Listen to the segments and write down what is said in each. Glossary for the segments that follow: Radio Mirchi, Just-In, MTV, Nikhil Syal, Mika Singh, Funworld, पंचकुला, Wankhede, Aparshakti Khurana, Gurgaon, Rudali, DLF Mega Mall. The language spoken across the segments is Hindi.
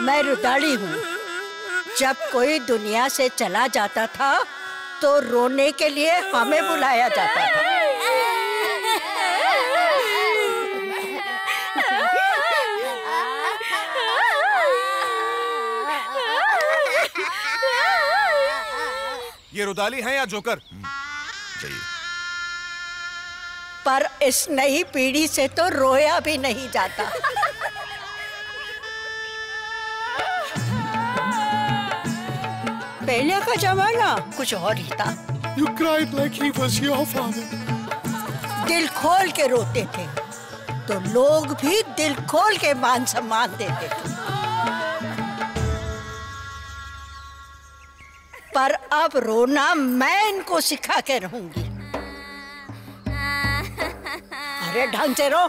मैं रुदाली हूँ। जब कोई दुनिया से चला जाता था तो रोने के लिए हमें बुलाया जाता था। ये रुदाली है या जोकर? पर इस नई पीढ़ी से तो रोया भी नहीं जाता। पहले का जमाना कुछ और ही था। You cried like he was your father. दिल खोल के रोते थे तो लोग भी दिल खोल के मान सम्मान देते थे। पर अब रोना मैं इनको सिखा के रहूंगी। अरे ढंग से रो।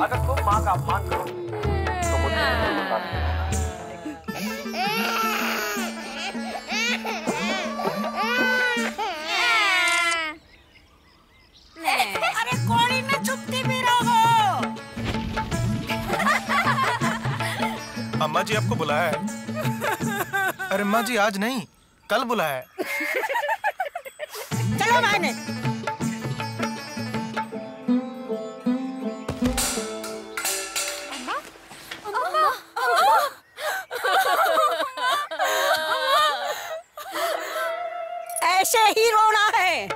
अगर तुम माँ का अपमान करो तो मुझे अरे कोड़ी में चुपती भी रहो। अम्मा जी आपको बुलाया है। अरे अम्मा जी आज नहीं कल बुलाया है। चलो माने ऐसे ही रोना है।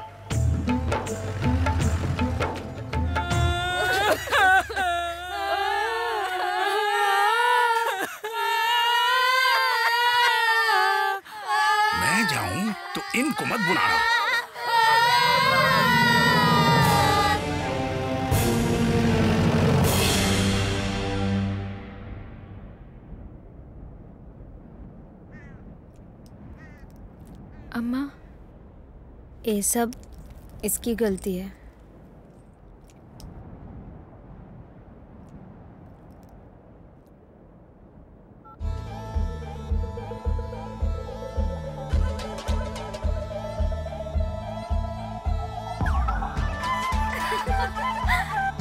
मैं जाऊं तो इनको मत बुलाना। अम्मा ये सब इसकी गलती है।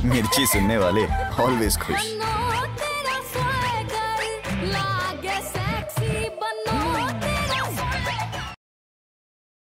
मिर्ची सुनने वाले ऑलवेज खुश।